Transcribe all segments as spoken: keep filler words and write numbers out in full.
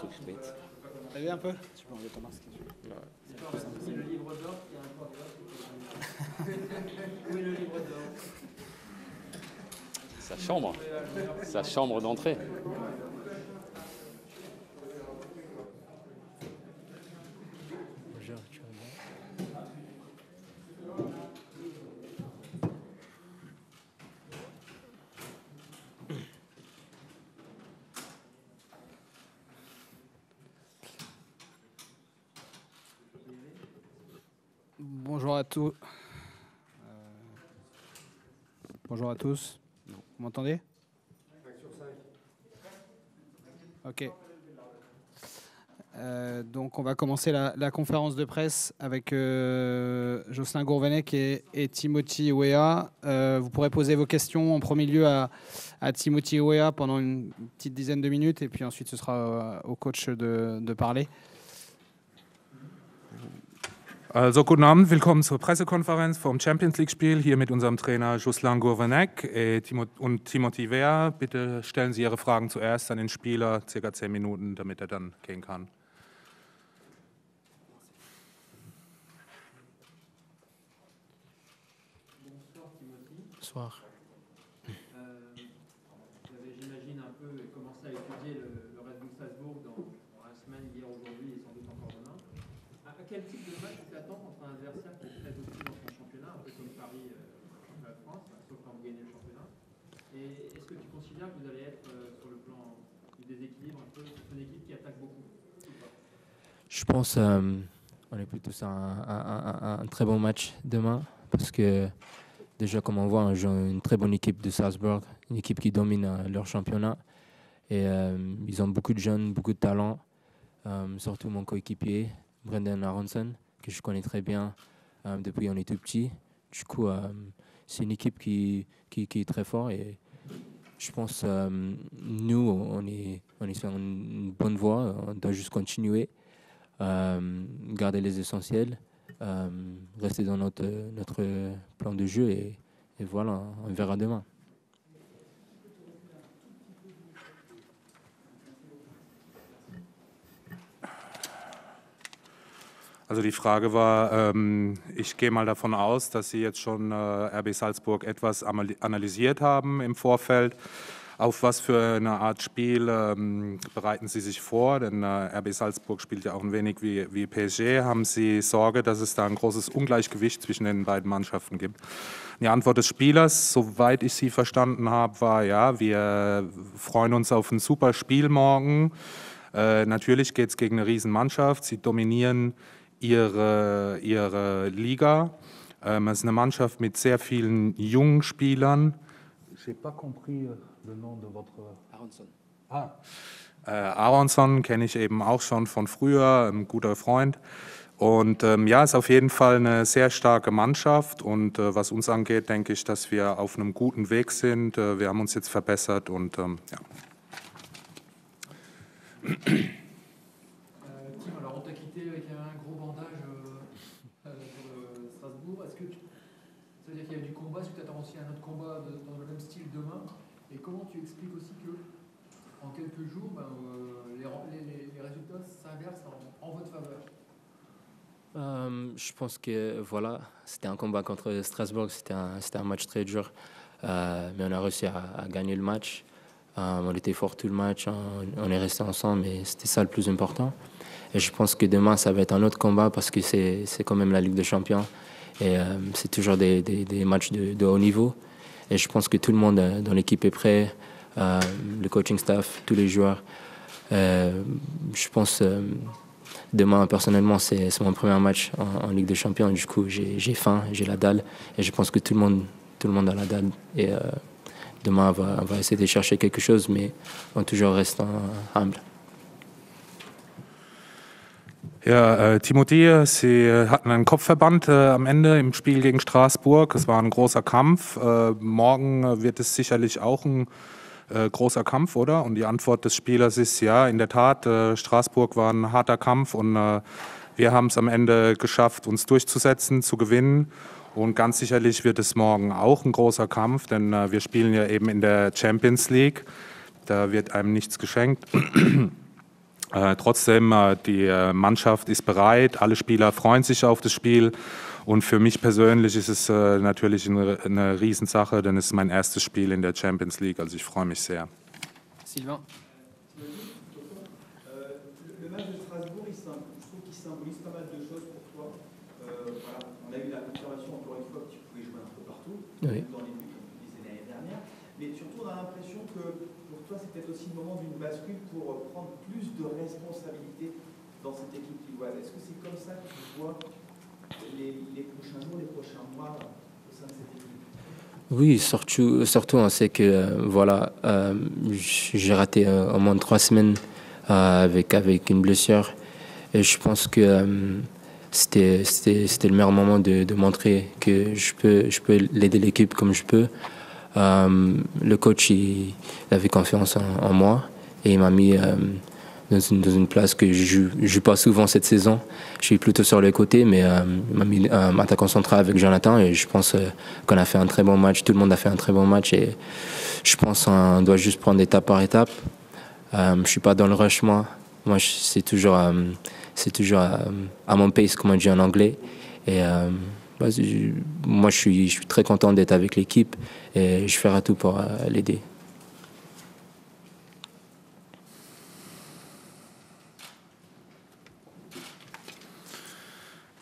tout de suite. T'as vu un peu? Tu peux enlever ton masque. Ouais. C'est le livre d'or, il y a un point d'or. Où est le livre d'or? Sa chambre. Sa chambre d'entrée. Bonjour à tous. Euh, bonjour à tous. Vous m'entendez? Ok. Euh, donc on va commencer la, la conférence de presse avec euh, Jocelyn Gourvennec et, et Timothy Weah. Euh, vous pourrez poser vos questions en premier lieu à, à Timothy Weah pendant une petite dizaine de minutes et puis ensuite ce sera au, au coach de, de parler. Also guten Abend, willkommen zur Pressekonferenz vom Champions League Spiel hier mit unserem Trainer Jocelyn Gourvennec und Timothy Weah. Bitte stellen Sie Ihre Fragen zuerst an den Spieler, circa zehn Minuten, damit er dann gehen kann. Bonsoir Timothy. Bonsoir. Vous avez, j'imagine, un peu commencé à étudier le Red Bull Salzburg dans la semaine, hier, aujourd'hui et sans doute encore demain. À quel type de match contre un adversaire qui est très dominant dans son championnat, un peu comme Paris euh, la France, sauf quand vous gagnez le championnat. Et est-ce que tu considères que vous allez être euh, sur le plan du déséquilibre un peu une équipe qui attaque beaucoup? Je pense euh, on est plutôt sur un, un, un, un très bon match demain parce que déjà comme on voit on joue une très bonne équipe de Salzburg, une équipe qui domine euh, leur championnat et euh, ils ont beaucoup de jeunes, beaucoup de talents, euh, surtout mon coéquipier Brenden Aaronson, que je connais très bien euh, depuis on est tout petit. Du coup, euh, c'est une équipe qui, qui, qui est très forte et je pense euh, nous, on est, on est sur une bonne voie. On doit juste continuer, euh, garder les essentiels, euh, rester dans notre, notre plan de jeu et, et voilà, on verra demain. Also die Frage war, ich gehe mal davon aus, dass Sie jetzt schon R B Salzburg etwas analysiert haben im Vorfeld. Auf was für eine Art Spiel bereiten Sie sich vor? Denn R B Salzburg spielt ja auch ein wenig wie P S G. Haben Sie Sorge, dass es da ein großes Ungleichgewicht zwischen den beiden Mannschaften gibt? Die Antwort des Spielers, soweit ich Sie verstanden habe, war ja, wir freuen uns auf ein super Spiel morgen. Natürlich geht es gegen eine Riesenmannschaft. Sie dominieren Ihre, ihre Liga. Ähm, es ist eine Mannschaft mit sehr vielen jungen Spielern. Je n'ai pas compris le nom de votre... Aaronson. Ah. Äh, Aaronson kenne ich eben auch schon von früher, ein guter Freund. Und ähm, ja, ist auf jeden Fall eine sehr starke Mannschaft. Und äh, was uns angeht, denke ich, dass wir auf einem guten Weg sind. Äh, wir haben uns jetzt verbessert und ähm, ja. Il y a du combat, est-ce que tu attends aussi un autre combat de, dans le même style demain? Et comment tu expliques aussi que en quelques jours, ben, euh, les, les, les résultats s'inversent en, en votre faveur? euh, Je pense que voilà, c'était un combat contre Strasbourg, c'était un, un match très dur, euh, mais on a réussi à, à gagner le match. Euh, on était fort tout le match, on, on est resté ensemble et c'était ça le plus important. Et je pense que demain, ça va être un autre combat parce que c'est quand même la Ligue des Champions. Et euh, c'est toujours des, des, des matchs de, de haut niveau. Et je pense que tout le monde euh, dans l'équipe est prêt, euh, le coaching staff, tous les joueurs. Euh, je pense que euh, demain, personnellement, c'est mon premier match en, en Ligue des Champions. Du coup, j'ai faim, j'ai la dalle. Et je pense que tout le monde, tout le monde a la dalle. Et euh, demain, on va, on va essayer de chercher quelque chose, mais en toujours restant humble. Ja, äh, Timothy, Sie hatten einen Kopfverband äh, am Ende im Spiel gegen Straßburg. Es war ein großer Kampf. Äh, morgen wird es sicherlich auch ein äh, großer Kampf, oder? Und die Antwort des Spielers ist ja, in der Tat, äh, Straßburg war ein harter Kampf und äh, wir haben es am Ende geschafft, uns durchzusetzen, zu gewinnen. Und ganz sicherlich wird es morgen auch ein großer Kampf, denn äh, wir spielen ja eben in der Champions League. Da wird einem nichts geschenkt. Äh, trotzdem, äh, die äh, Mannschaft ist bereit, alle Spieler freuen sich auf das Spiel. Und für mich persönlich ist es äh, natürlich eine, eine Riesensache, denn es ist mein erstes Spiel in der Champions League. Also ich freue mich sehr. Sylvain. Oui. Oui, surtout, surtout on sait que euh, voilà, euh, j'ai raté euh, au moins trois semaines euh, avec, avec une blessure. Et je pense que euh, c'était le meilleur moment de, de montrer que je peux, je peux l'aider l'équipe comme je peux. Euh, le coach il, il avait confiance en, en moi et il m'a mis euh, dans, une, dans une place que je ne joue, joue pas souvent cette saison. Je suis plutôt sur le côté, mais euh, il m'a mis un attaquant central avec Jonathan et je pense euh, qu'on a fait un très bon match. Tout le monde a fait un très bon match et je pense qu'on doit juste prendre étape par étape. Euh, je ne suis pas dans le rush, moi. Moi, c'est toujours, euh, c'est toujours euh, à mon pace, comme on dit en anglais. Et, euh, moi, je suis, je suis très content d'être avec l'équipe et je ferai tout pour l'aider.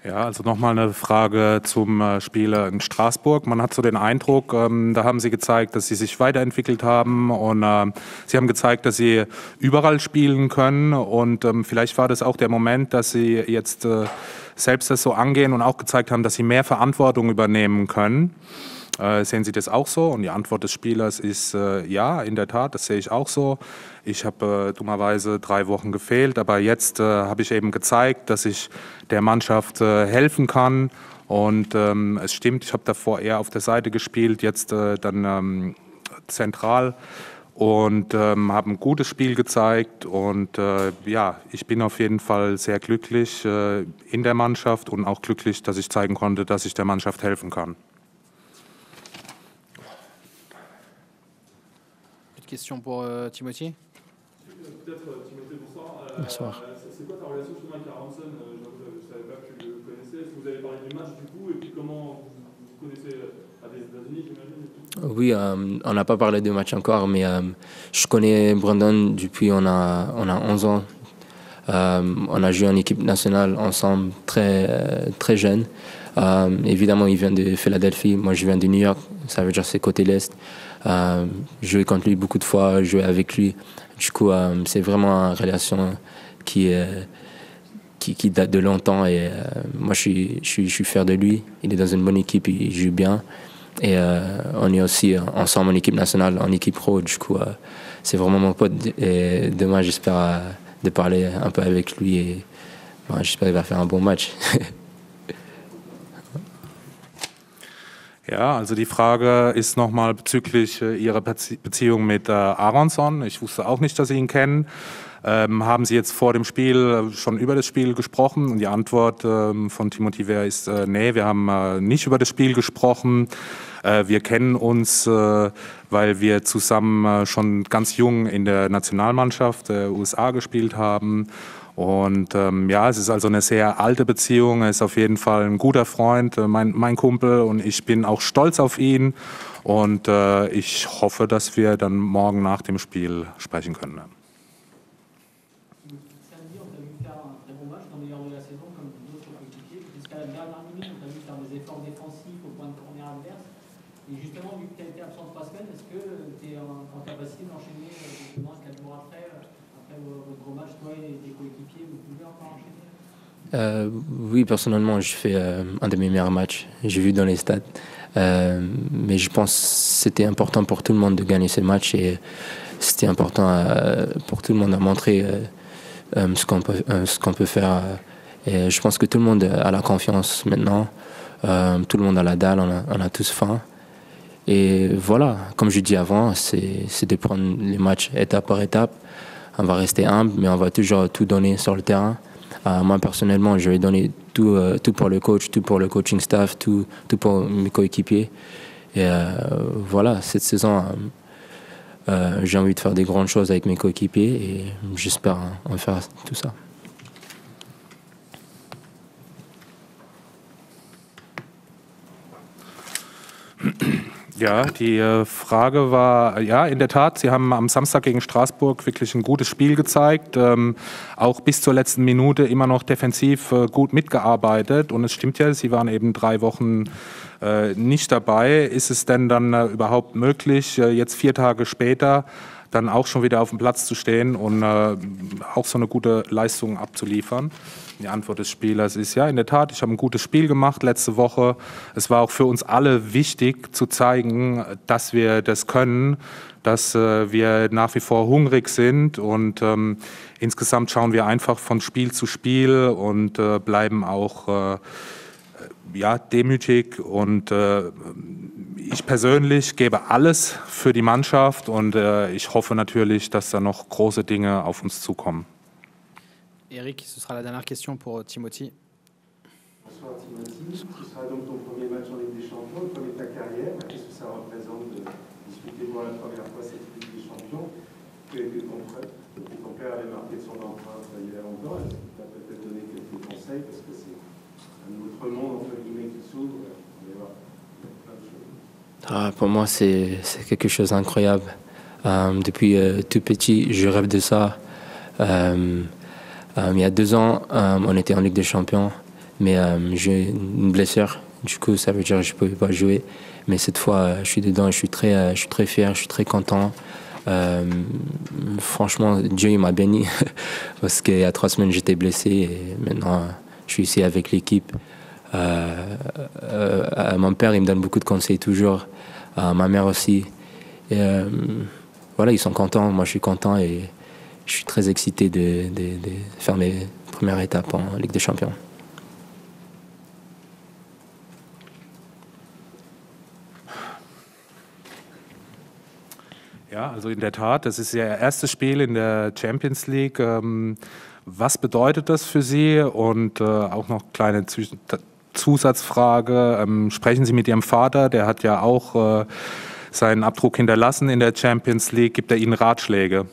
Ja, also nochmal eine Frage zum Spiel in Straßburg. Man hat so den Eindruck, ähm, da haben Sie gezeigt, dass Sie sich weiterentwickelt haben und äh, Sie haben gezeigt, dass Sie überall spielen können und ähm, vielleicht war das auch der Moment, dass Sie jetzt äh, selbst das so angehen und auch gezeigt haben, dass Sie mehr Verantwortung übernehmen können. Äh, sehen Sie das auch so? Und die Antwort des Spielers ist äh, ja, in der Tat, das sehe ich auch so. Ich habe äh, dummerweise drei Wochen gefehlt, aber jetzt äh, habe ich eben gezeigt, dass ich der Mannschaft äh, helfen kann. Und ähm, es stimmt, ich habe davor eher auf der Seite gespielt, jetzt äh, dann ähm, zentral und ähm, habe ein gutes Spiel gezeigt. Und äh, ja, ich bin auf jeden Fall sehr glücklich äh, in der Mannschaft und auch glücklich, dass ich zeigen konnte, dass ich der Mannschaft helfen kann. Question pour euh, Timothy. Peut-être Timothy, bonsoir. Euh, bonsoir. Euh, c'est quoi ta relation justement avec Aaronson? euh, Je ne savais pas que tu le connaissais. Est-ce que vous avez parlé du match du coup? Et puis comment vous, vous connaissez à des États-Unis, j'imagine? Oui, euh, on n'a pas parlé de match encore, mais euh, je connais Brenden depuis on a, on a onze ans. Euh, on a joué en équipe nationale ensemble très, très jeune. Euh, évidemment, il vient de Philadelphie, moi je viens de New York, ça veut dire c'est côté l'Est. Euh, jouer contre lui beaucoup de fois, jouer avec lui. Du coup, euh, c'est vraiment une relation qui, euh, qui, qui date de longtemps. Et euh, moi, je suis, je, suis, je suis fier de lui. Il est dans une bonne équipe, il joue bien. Et euh, on est aussi ensemble en équipe nationale, en équipe pro. Du coup, euh, c'est vraiment mon pote. Et demain, j'espère euh, de parler un peu avec lui. Et bon, j'espère qu'il va faire un bon match. Ja, also die Frage ist nochmal bezüglich äh, Ihrer Bezie- Beziehung mit äh, Aaronson. Ich wusste auch nicht, dass Sie ihn kennen. Ähm, haben Sie jetzt vor dem Spiel schon über das Spiel gesprochen? Und die Antwort ähm, von Timothy Weah ist, äh, nee, wir haben äh, nicht über das Spiel gesprochen. Äh, wir kennen uns, äh, weil wir zusammen äh, schon ganz jung in der Nationalmannschaft der U S A gespielt haben. Und ähm, ja, es ist also eine sehr alte Beziehung, er ist auf jeden Fall ein guter Freund, mein, mein Kumpel, und ich bin auch stolz auf ihn und äh, ich hoffe, dass wir dann morgen nach dem Spiel sprechen können. Euh, oui, personnellement, je fais euh, un de mes meilleurs matchs. J'ai vu dans les stades, euh, mais je pense que c'était important pour tout le monde de gagner ce match et c'était important euh, pour tout le monde à montrer euh, euh, ce qu'on peut, euh, ce qu'on peut faire. Et je pense que tout le monde a la confiance maintenant. Euh, tout le monde a la dalle, on a, on a tous faim. Et voilà, comme je dis avant, c'est, c'est de prendre les matchs étape par étape. On va rester humble, mais on va toujours tout donner sur le terrain. Euh, moi, personnellement, je vais donner tout, euh, tout pour le coach, tout pour le coaching staff, tout, tout pour mes coéquipiers. Et euh, voilà, cette saison, euh, Euh, j'ai envie de faire des grandes choses avec mes coéquipiers et j'espère en faire tout ça. Ja, die Frage war, ja, in der Tat, Sie haben am Samstag gegen Straßburg wirklich ein gutes Spiel gezeigt, ähm, auch bis zur letzten Minute immer noch defensiv äh, gut mitgearbeitet und es stimmt ja, Sie waren eben drei Wochen äh, nicht dabei. Ist es denn dann äh, überhaupt möglich, äh, jetzt vier Tage später dann auch schon wieder auf dem Platz zu stehen und äh, auch so eine gute Leistung abzuliefern? Die Antwort des Spielers ist ja, in der Tat, ich habe ein gutes Spiel gemacht letzte Woche. Es war auch für uns alle wichtig zu zeigen, dass wir das können, dass äh, wir nach wie vor hungrig sind und ähm, insgesamt schauen wir einfach von Spiel zu Spiel und äh, bleiben auch äh, ja, demütig und äh, ich persönlich gebe alles für die Mannschaft und äh, ich hoffe natürlich, dass da noch große Dinge auf uns zukommen. Eric, ce sera la dernière question pour Timothy. Bonsoir Timothy, ce sera donc ton premier match en Ligue des Champions, le premier de ta carrière. Qu'est-ce que ça représente de disputer pour la première fois cette Ligue des Champions que, que, ton, que ton père avait marqué de son empreinte il y a longtemps? Est-ce que tu as peut-être donné quelques conseils? Parce que c'est un autre monde, entre guillemets, qui s'ouvre. Ah, pour moi, c'est quelque chose d'incroyable. Euh, depuis euh, tout petit, je rêve de ça. Euh, Euh, il y a deux ans, euh, on était en Ligue des Champions, mais euh, j'ai une blessure. Du coup, ça veut dire que je ne pouvais pas jouer. Mais cette fois, euh, je suis dedans et je suis très, euh, je suis très fier, je suis très content. Euh, franchement, Dieu m'a béni parce qu'il y a trois semaines, j'étais blessé et maintenant, je suis ici avec l'équipe. Euh, euh, euh, mon père, il me donne beaucoup de conseils toujours. Euh, ma mère aussi. Et, euh, voilà, ils sont contents. Moi, je suis content et je suis très excité de, de, de faire mes premières étapes en Ligue des Champions. Ja, also in der Tat, das ist Ihr erstes Spiel in der Champions League. Was bedeutet das für Sie? Und auch noch eine kleine Zusatzfrage. Sprechen Sie mit Ihrem Vater, der hat ja auch seinen Abdruck hinterlassen in der Champions League. Gibt er Ihnen Ratschläge?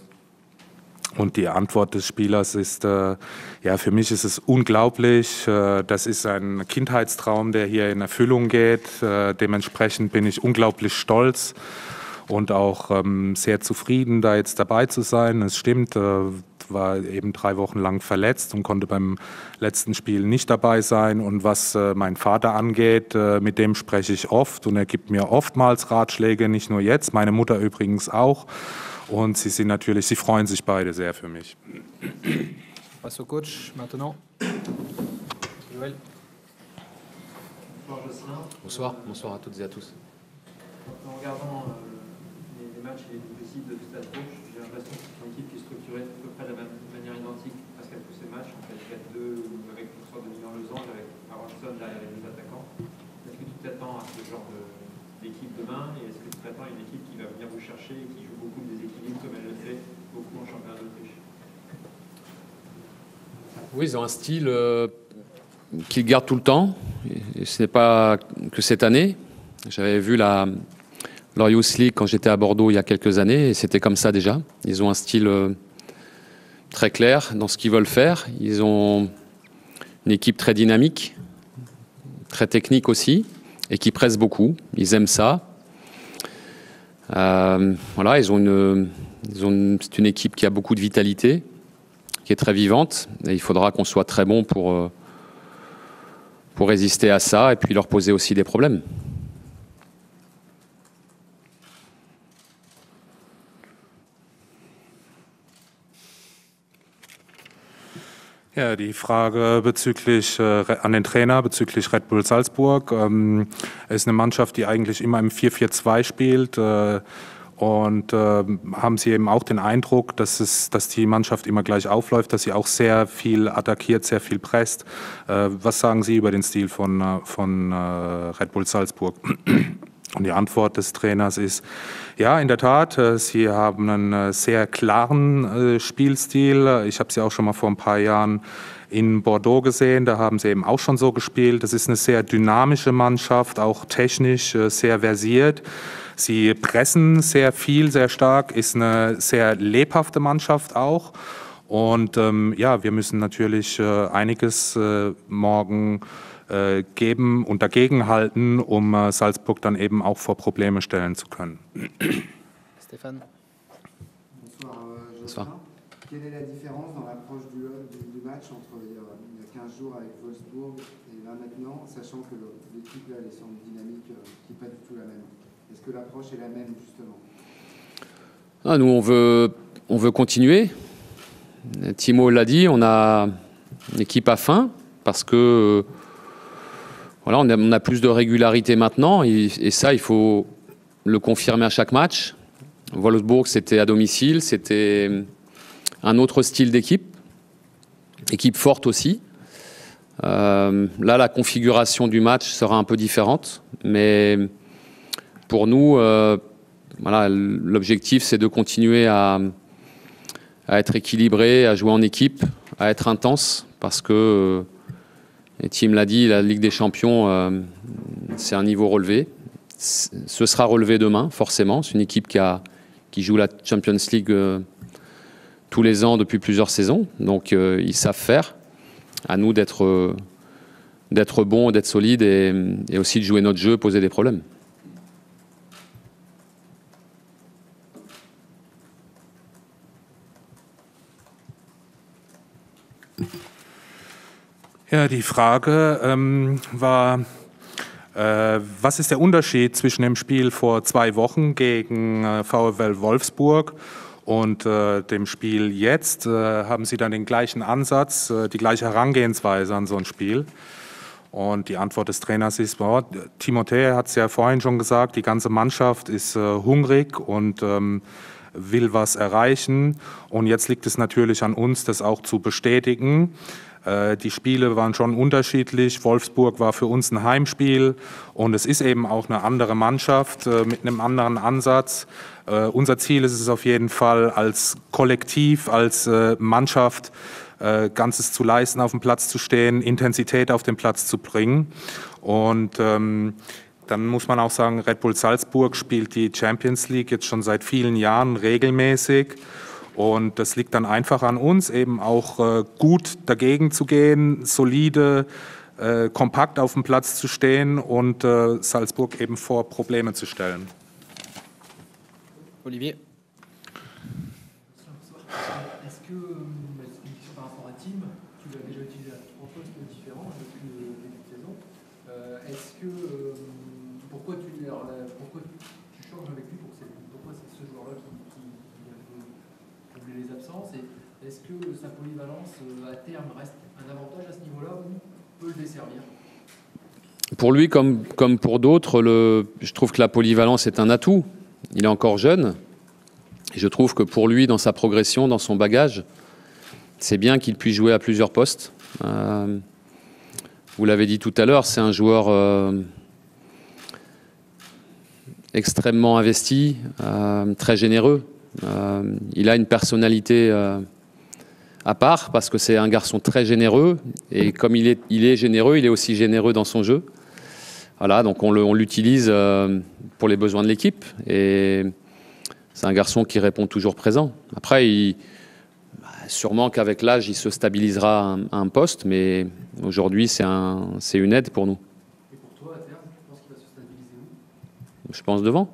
Und die Antwort des Spielers ist, äh, ja, für mich ist es unglaublich. Äh, das ist ein Kindheitstraum, der hier in Erfüllung geht. Äh, dementsprechend bin ich unglaublich stolz und auch ähm, sehr zufrieden, da jetzt dabei zu sein. Es stimmt, äh, war eben drei Wochen lang verletzt und konnte beim letzten Spiel nicht dabei sein. Und was äh, meinen Vater angeht, äh, mit dem spreche ich oft und er gibt mir oftmals Ratschläge, nicht nur jetzt, meine Mutter übrigens auch. Und sie sind natürlich, sie freuen sich beide sehr für mich. Passe au coach maintenant. Joël. Bonsoir Jocelyn. Bonsoir, bonsoir à toutes et à tous. En regardant euh, les matchs et les déficits de Strasbourg, j'ai l'impression que c'est une équipe qui est structurée à peu près de la manière identique presque à tous ces matchs, en quatre-quatre-deux, avec une sorte de Milan Losange, avec Aaronson derrière les deux attaquants. Est-ce que tu t'attends à ce genre de l'équipe demain et est-ce que tu t'attends une équipe qui va venir vous chercher et qui joue beaucoup de déséquilibre comme elle le fait beaucoup en championnat d'Autriche? Oui, ils ont un style euh, qu'ils gardent tout le temps. Et, et ce n'est pas que cette année. J'avais vu la, leur Youth League quand j'étais à Bordeaux il y a quelques années et c'était comme ça déjà. Ils ont un style euh, très clair dans ce qu'ils veulent faire. Ils ont une équipe très dynamique, très technique aussi, et qui pressent beaucoup. Ils aiment ça. Euh, voilà, ils ont une, ils ont une, c'est une équipe qui a beaucoup de vitalité, qui est très vivante. Et il faudra qu'on soit très bon pour, pour résister à ça et puis leur poser aussi des problèmes. Ja, die Frage bezüglich äh, an den Trainer, bezüglich Red Bull Salzburg. Ähm, es ist eine Mannschaft, die eigentlich immer im vier vier zwei spielt. Äh, und äh, haben Sie eben auch den Eindruck, dass, es, dass die Mannschaft immer gleich aufläuft, dass sie auch sehr viel attackiert, sehr viel presst? Äh, was sagen Sie über den Stil von, von äh, Red Bull Salzburg? Und die Antwort des Trainers ist, ja, in der Tat, sie haben einen sehr klaren Spielstil. Ich habe sie auch schon mal vor ein paar Jahren in Bordeaux gesehen, da haben sie eben auch schon so gespielt. Das ist eine sehr dynamische Mannschaft, auch technisch sehr versiert. Sie pressen sehr viel, sehr stark, ist eine sehr lebhafte Mannschaft auch. Und ähm, ja, wir müssen natürlich äh, einiges äh, morgen äh, geben und dagegenhalten, um äh, Salzburg dann eben auch vor Probleme stellen zu können. Stéphane. Bonsoir. Euh, Bonsoir. Quelle est la différence dans l'approche du, du, du match entre il y a quinze jours avec Wolfsburg et là maintenant, sachant que l'équipe elle est sur une dynamique euh, qui n'est pas du tout la même? Est-ce que l'approche est la même justement? Ah, nous, on veut, on veut continuer. Timo l'a dit, on a une équipe à faim parce que voilà, on a, on a plus de régularité maintenant et, et ça, il faut le confirmer à chaque match. Wolfsburg, c'était à domicile, c'était un autre style d'équipe, équipe forte aussi. Euh, là, la configuration du match sera un peu différente, mais pour nous, euh, voilà, l'objectif, c'est de continuer à à être équilibré, à jouer en équipe, à être intense, parce que, et Tim l'a dit, la Ligue des Champions, euh, c'est un niveau relevé. Ce sera relevé demain, forcément. C'est une équipe qui, a, qui joue la Champions League euh, tous les ans depuis plusieurs saisons. Donc, euh, ils savent faire. À nous d'être euh, d'être bons, d'être solides et, et aussi de jouer notre jeu, poser des problèmes. Ja, die Frage ähm, war, äh, was ist der Unterschied zwischen dem Spiel vor zwei Wochen gegen äh, VfL Wolfsburg und äh, dem Spiel jetzt? Äh, haben Sie dann den gleichen Ansatz, äh, die gleiche Herangehensweise an so ein Spiel? Und die Antwort des Trainers ist, oh, Timothée hat es ja vorhin schon gesagt, die ganze Mannschaft ist äh, hungrig und ähm, will was erreichen. Und jetzt liegt es natürlich an uns, das auch zu bestätigen. Die Spiele waren schon unterschiedlich. Wolfsburg war für uns ein Heimspiel und es ist eben auch eine andere Mannschaft mit einem anderen Ansatz. Unser Ziel ist es auf jeden Fall, als Kollektiv, als Mannschaft Ganzes zu leisten, auf dem Platz zu stehen, Intensität auf den Platz zu bringen. Und ähm, dann muss man auch sagen, Red Bull Salzburg spielt die Champions League jetzt schon seit vielen Jahren regelmäßig. Und das liegt dann einfach an uns, eben auch äh, gut dagegen zu gehen, solide, äh, kompakt auf dem Platz zu stehen und äh, Salzburg eben vor Probleme zu stellen. Olivier. Est-ce que sa polyvalence à terme reste un avantage à ce niveau-là ou peut le desservir? Pour lui, comme, comme pour d'autres, je trouve que la polyvalence est un atout. Il est encore jeune. Et je trouve que pour lui, dans sa progression, dans son bagage, c'est bien qu'il puisse jouer à plusieurs postes. Euh, vous l'avez dit tout à l'heure, c'est un joueur euh, extrêmement investi, euh, très généreux. Euh, il a une personnalité... Euh, à part, parce que c'est un garçon très généreux, et comme il est, il est généreux, il est aussi généreux dans son jeu. Voilà, donc on l'utilise euh, pour les besoins de l'équipe, et c'est un garçon qui répond toujours présent. Après, il, sûrement qu'avec l'âge, il se stabilisera à un, à un poste, mais aujourd'hui, c'est un, c'est une aide pour nous. Et pour toi, à terme, tu penses qu'il va se stabiliser où? Je pense devant.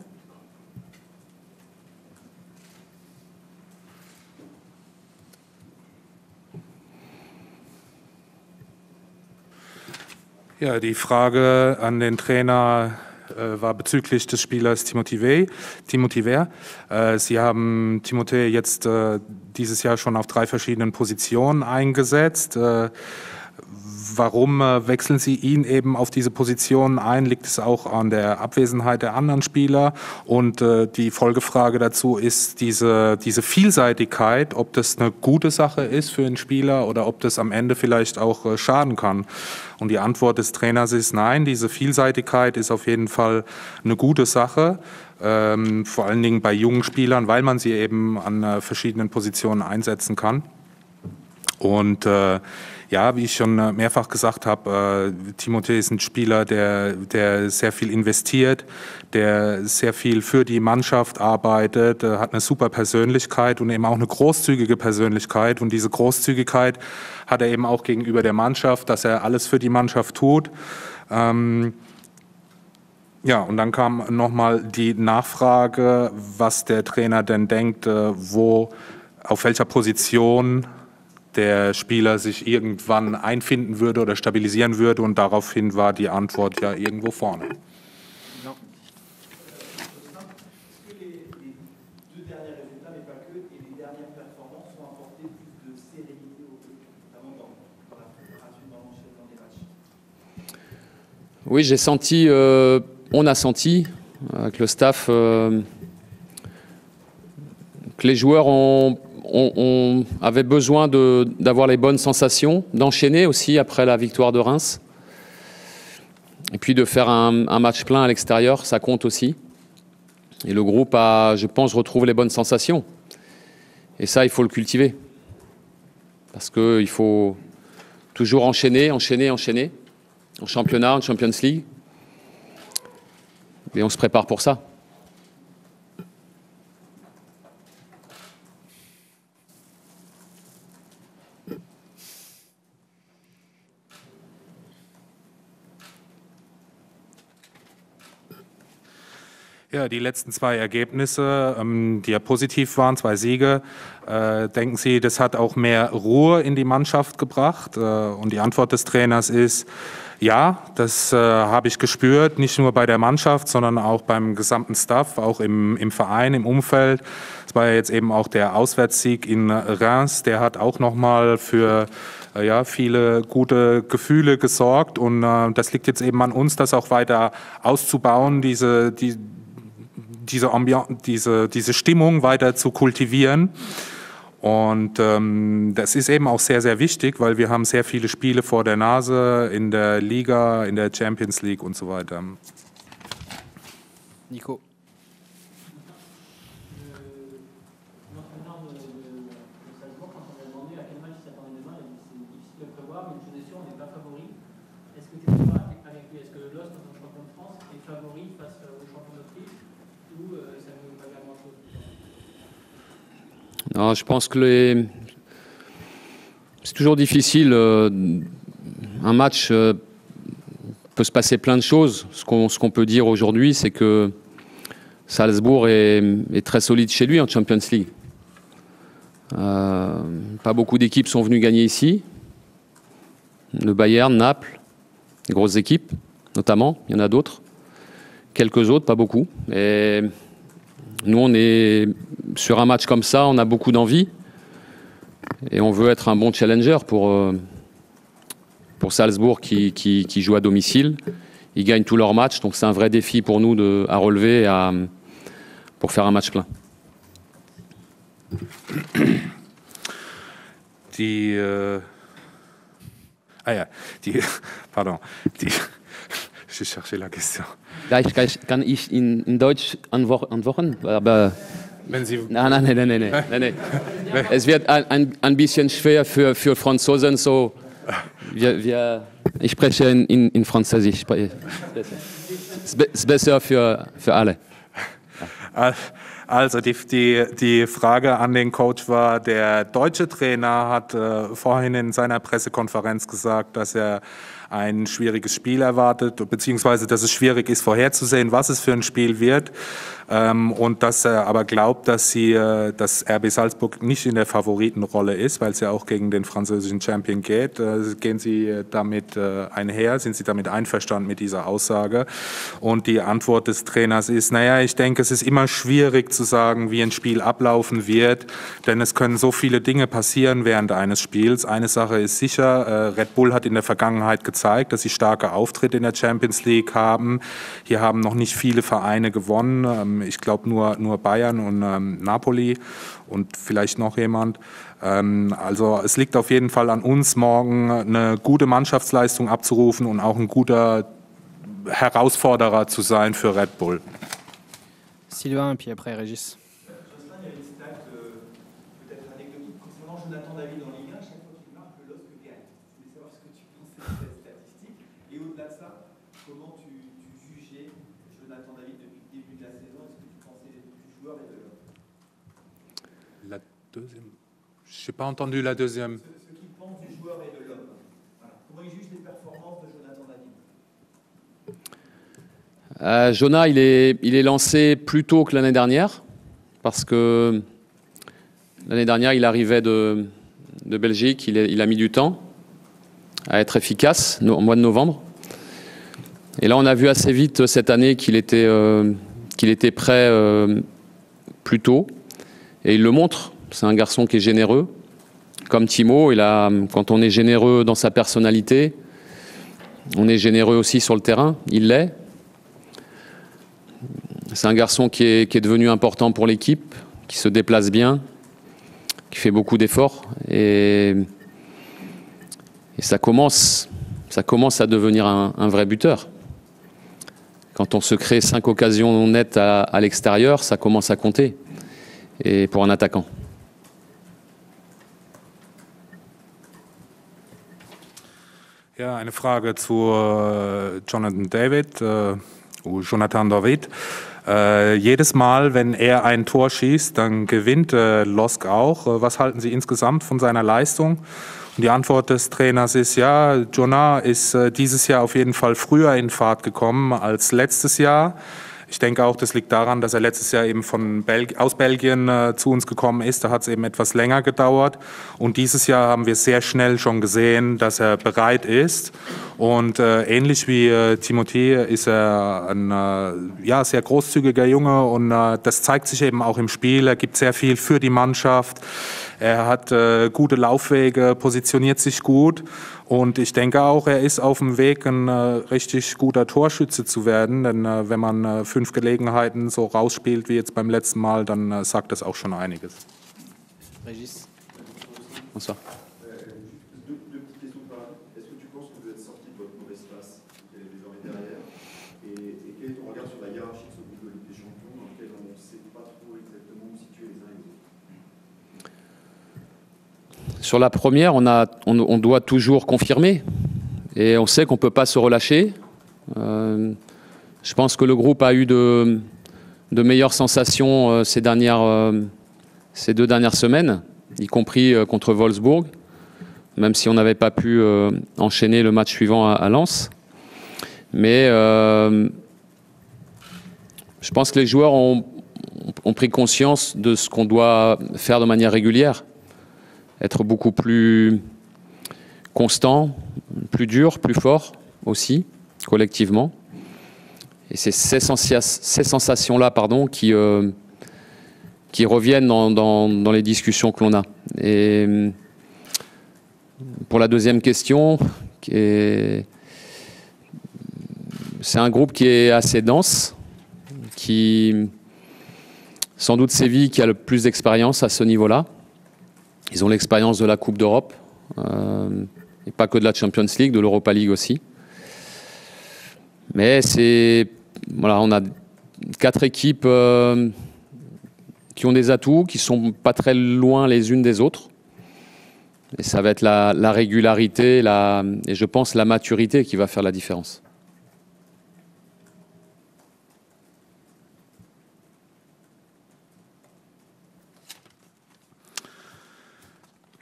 Ja, die Frage an den Trainer äh, war bezüglich des Spielers Timothy Weah. Timothy Weah. Äh, Sie haben Timothée jetzt äh, dieses Jahr schon auf drei verschiedenen Positionen eingesetzt. Äh, warum äh, wechseln Sie ihn eben auf diese Positionen ein? Liegt es auch an der Abwesenheit der anderen Spieler? Und äh, die Folgefrage dazu ist diese, diese Vielseitigkeit, ob das eine gute Sache ist für einen Spieler oder ob das am Ende vielleicht auch äh, schaden kann. Und die Antwort des Trainers ist nein, diese Vielseitigkeit ist auf jeden Fall eine gute Sache, ähm, vor allen Dingen bei jungen Spielern, weil man sie eben an äh, verschiedenen Positionen einsetzen kann. Und äh, ja, wie ich schon mehrfach gesagt habe, äh, Timothy ist ein Spieler, der, der sehr viel investiert, der sehr viel für die Mannschaft arbeitet, äh, hat eine super Persönlichkeit und eben auch eine großzügige Persönlichkeit. Und diese Großzügigkeit hat er eben auch gegenüber der Mannschaft, dass er alles für die Mannschaft tut. Ähm, Ja, und dann kam nochmal die Nachfrage, was der Trainer denn denkt, wo, auf welcher Position der Spieler sich irgendwann einfinden würde oder stabilisieren würde. Und daraufhin war die Antwort ja irgendwo vorne. Oui, j'ai senti... Euh On a senti, avec le staff, euh, que les joueurs ont, ont, ont, avaient besoin d'avoir les bonnes sensations, d'enchaîner aussi après la victoire de Reims. Et puis de faire un, un match plein à l'extérieur, ça compte aussi. Et le groupe, a, je pense, retrouve les bonnes sensations. Et ça, il faut le cultiver. Parce qu'il faut toujours enchaîner, enchaîner, enchaîner. En championnat, en Champions League. Et on se prépare pour ça. Ja, die letzten zwei Ergebnisse, die ja positiv waren, zwei Siege. Denken Sie, das hat auch mehr Ruhe in die Mannschaft gebracht? Und die Antwort des Trainers ist, ja, das habe ich gespürt, nicht nur bei der Mannschaft, sondern auch beim gesamten Staff, auch im, im Verein, im Umfeld. Es war ja jetzt eben auch der Auswärtssieg in Reims, der hat auch nochmal für ja, viele gute Gefühle gesorgt. Und äh, das liegt jetzt eben an uns, das auch weiter auszubauen, diese, die, diese, Ambiance, diese, diese Stimmung weiter zu kultivieren. Und ähm, das ist eben auch sehr, sehr wichtig, weil wir haben sehr viele Spiele vor der Nase in der Liga, in der Champions League und so weiter. Nico. Non, je pense que les... c'est toujours difficile. Euh, un match euh, peut se passer plein de choses. Ce qu'on ce qu'on peut dire aujourd'hui, c'est que Salzbourg est, est très solide chez lui en Champions League. Euh, pas beaucoup d'équipes sont venues gagner ici. Le Bayern, Naples, des grosses équipes notamment. Il y en a d'autres. Quelques autres, pas beaucoup. Et nous, on est sur un match comme ça, on a beaucoup d'envie et on veut être un bon challenger pour, pour Salzbourg qui, qui, qui joue à domicile. Ils gagnent tous leurs matchs, donc c'est un vrai défi pour nous de, à relever à, pour faire un match plein. Die, euh... ah ja, die, pardon, die... Je cherchais la question. Gleich, gleich kann ich in, in Deutsch antworten, aber Wenn Sie nein, nein, nein, nein, nein, nein, nein. Es wird ein, ein, ein bisschen schwer für, für Franzosen, so wir, wir, ich spreche in, in, in Französisch, es ist besser für, für alle. Also die, die, die Frage an den Coach war, der deutsche Trainer hat äh, vorhin in seiner Pressekonferenz gesagt, dass er ein schwieriges Spiel erwartet, beziehungsweise dass es schwierig ist vorherzusehen, was es für ein Spiel wird, ähm, und dass er aber glaubt, dass, sie, dass R B Salzburg nicht in der Favoritenrolle ist, weil es ja auch gegen den französischen Champion geht. Äh, gehen Sie damit äh, einher? Sind Sie damit einverstanden mit dieser Aussage? Und die Antwort des Trainers ist, naja, ich denke, es ist immer schwierig zu sagen, wie ein Spiel ablaufen wird, denn es können so viele Dinge passieren während eines Spiels. Eine Sache ist sicher, äh, Red Bull hat in der Vergangenheit gezeigt, dass sie starke Auftritte in der Champions League haben. Hier haben noch nicht viele Vereine gewonnen. Ich glaube nur, nur Bayern und ähm, Napoli und vielleicht noch jemand. Ähm, also es liegt auf jeden Fall an uns, morgen eine gute Mannschaftsleistung abzurufen und auch ein guter Herausforderer zu sein für Red Bull. Sylvain, puis après Régis. Jocelyn, il y a des stats peut-être anecdotiques concernant Jonathan David en Ligue un. Chaque fois qu'il marque, cette statistique. Et au-delà de ça, comment tu, tu jugeais Jonathan David depuis le début de la saison? Est-ce que tu pensais du joueur et de l'homme? La deuxième. Je n'ai pas entendu la deuxième. Ce, ce qu'il pense du joueur et de l'homme. Voilà. Comment il juge les performances de Jonathan David? euh, Jonah, il est, il est lancé plus tôt que l'année dernière, parce que l'année dernière, il arrivait de, de Belgique, il, est, il a mis du temps à être efficace au mois de novembre. Et là, on a vu assez vite cette année qu'il était, euh, qu'il était prêt euh, plus tôt. Et il le montre. C'est un garçon qui est généreux. Comme Timo, il a, quand on est généreux dans sa personnalité, on est généreux aussi sur le terrain. Il l'est. C'est un garçon qui est, qui est devenu important pour l'équipe, qui se déplace bien, qui fait beaucoup d'efforts. Et, et ça commence, ça commence à devenir un, un vrai buteur. Quand on se crée cinq occasions nettes à, à l'extérieur, ça commence à compter. Et pour un attaquant. Ja, eine Frage zu äh, Jonathan David. Äh, Jonathan David. Äh, jedes Mal, wenn er ein Tor schießt, dann gewinnt äh, L O S C auch. Äh, was halten Sie insgesamt von seiner Leistung? Und die Antwort des Trainers ist, ja, Jonah ist äh, dieses Jahr auf jeden Fall früher in Fahrt gekommen als letztes Jahr. Ich denke auch, das liegt daran, dass er letztes Jahr eben von Bel- aus Belgien äh, zu uns gekommen ist. Da hat es eben etwas länger gedauert. Und dieses Jahr haben wir sehr schnell schon gesehen, dass er bereit ist. Und äh, ähnlich wie äh, Timothy ist er ein äh, ja, sehr großzügiger Junge. Und äh, das zeigt sich eben auch im Spiel. Er gibt sehr viel für die Mannschaft. Er hat äh, gute Laufwege, positioniert sich gut. Und ich denke auch, er ist auf dem Weg, ein äh, richtig guter Torschütze zu werden. Denn äh, wenn man äh, fünf Gelegenheiten so rausspielt wie jetzt beim letzten Mal, dann äh, sagt das auch schon einiges. Régis. Bonsoir. Sur la première, on, a, on, on doit toujours confirmer et on sait qu'on ne peut pas se relâcher. Euh, je pense que le groupe a eu de, de meilleures sensations euh, ces, dernières, euh, ces deux dernières semaines, y compris euh, contre Wolfsburg, même si on n'avait pas pu euh, enchaîner le match suivant à, à Lens. Mais euh, je pense que les joueurs ont, ont pris conscience de ce qu'on doit faire de manière régulière. Être beaucoup plus constant, plus dur, plus fort aussi, collectivement. Et c'est ces, ces sensations-là pardon, qui, euh, qui reviennent dans, dans, dans les discussions que l'on a. Et pour la deuxième question, c'est un groupe qui est assez dense, qui, sans doute Séville qui a le plus d'expérience à ce niveau-là. Ils ont l'expérience de la Coupe d'Europe, euh, et pas que de la Champions League, de l'Europa League aussi. Mais c'est, voilà, on a quatre équipes euh, qui ont des atouts, qui ne sont pas très loin les unes des autres. Et ça va être la, la régularité la, et je pense la maturité qui va faire la différence.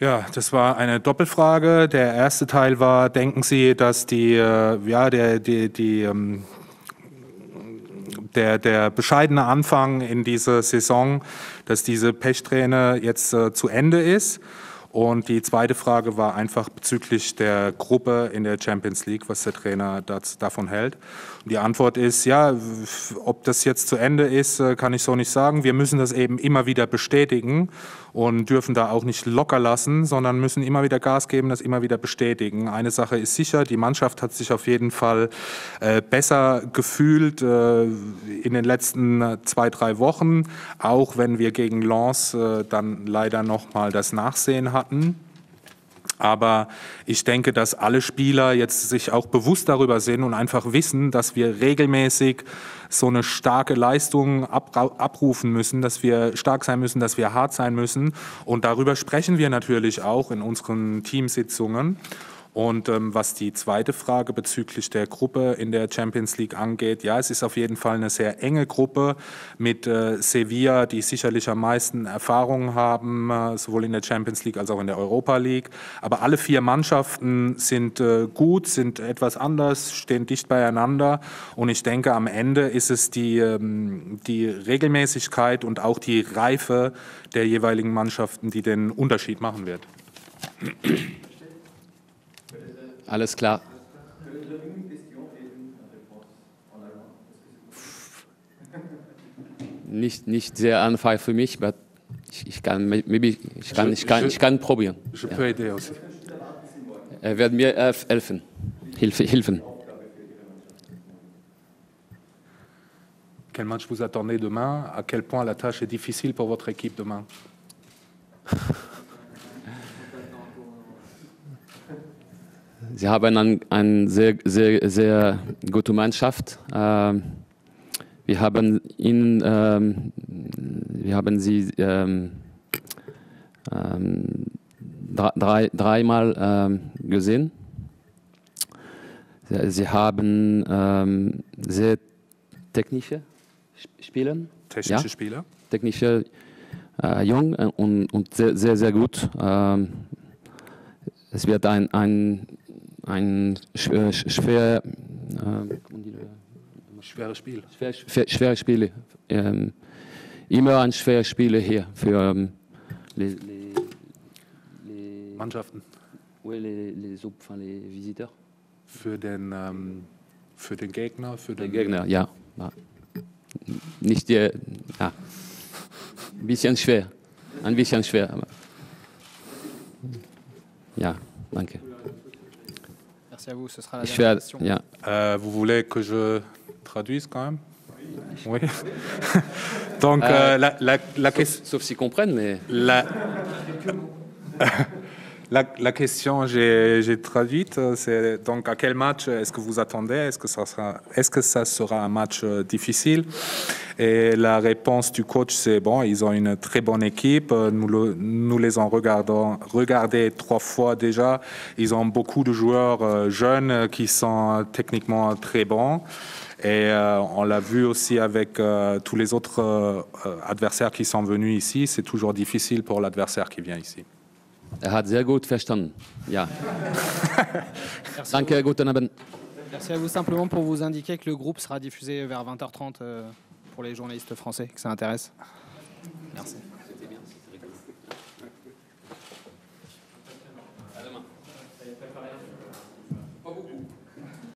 Ja, das war eine Doppelfrage. Der erste Teil war, denken Sie, dass die, äh, ja, der, die, die, ähm, der, der bescheidene Anfang in dieser Saison, dass diese Pechsträhne jetzt äh, zu Ende ist? Und die zweite Frage war einfach bezüglich der Gruppe in der Champions League, was der Trainer das, davon hält. Und die Antwort ist, ja, ob das jetzt zu Ende ist, kann ich so nicht sagen. Wir müssen das eben immer wieder bestätigen und dürfen da auch nicht locker lassen, sondern müssen immer wieder Gas geben, das immer wieder bestätigen. Eine Sache ist sicher, die Mannschaft hat sich auf jeden Fall äh, besser gefühlt äh, in den letzten zwei, drei Wochen, auch wenn wir gegen Lens äh, dann leider nochmal das Nachsehen hatten. Hatten. Aber ich denke, dass alle Spieler jetzt sich auch bewusst darüber sind und einfach wissen, dass wir regelmäßig so eine starke Leistung abrufen müssen, dass wir stark sein müssen, dass wir hart sein müssen. Und darüber sprechen wir natürlich auch in unseren Teamsitzungen. Und ähm, was die zweite Frage bezüglich der Gruppe in der Champions League angeht, ja, es ist auf jeden Fall eine sehr enge Gruppe mit äh, Sevilla, die sicherlich am meisten Erfahrung haben, äh, sowohl in der Champions League als auch in der Europa League. Aber alle vier Mannschaften sind äh, gut, sind etwas anders, stehen dicht beieinander. Und ich denke, am Ende ist es die, ähm, die Regelmäßigkeit und auch die Reife der jeweiligen Mannschaften, die den Unterschied machen wird. Alles klar. Nicht, nicht sehr einfach für mich, aber ich, ich kann, maybe, ich kann, ich kann, ich kann probieren. Ja. Er wird mir helfen. Hilfe, helfen. Quel match vous attendez demain? À quel point la tâche est difficile pour votre équipe demain? Sie haben eine sehr, sehr, sehr gute Mannschaft. Ähm, wir haben ihnen, ähm, wir haben sie ähm, ähm, drei, dreimal ähm, gesehen. Sie, sie haben ähm, sehr technische Spieler. Technische ja? Spieler. Technische äh, Jung und, und sehr, sehr, sehr gut. Ähm, es wird ein, ein Ein schwer, schwer, äh, schweres Spiel. Schwer, schwer, schwere Spiele. Ähm, immer ein schweres Spiel hier für ähm, les, les, les Mannschaften. Oui, les, les, enfin, les visiteurs. Für den, ähm, für den Gegner. Für den Gegner, ja. Nicht der. Ja. Ein bisschen schwer. Ein bisschen schwer. Aber. Ja, danke. À vous, ce sera la dernière question. Yeah. Euh, vous voulez que je traduise quand même? Oui. Donc, euh, euh, la, la, la question. Sauf s'ils comprennent, mais. La, la, la question, j'ai traduite, c'est donc à quel match est-ce que vous attendez? Est-ce que, est que ça sera un match euh, difficile? Et la réponse du coach, c'est bon, ils ont une très bonne équipe. Nous, le, nous les en regardons, regardé trois fois déjà. Ils ont beaucoup de joueurs jeunes qui sont techniquement très bons. Et euh, on l'a vu aussi avec euh, tous les autres euh, adversaires qui sont venus ici. C'est toujours difficile pour l'adversaire qui vient ici. Er hat sehr gut verstanden. Ja. Danke, guten Abend. Merci à vous simplement pour vous indiquer que le groupe sera diffusé vers vingt heures trente. Euh... pour les journalistes français que ça intéresse. Merci.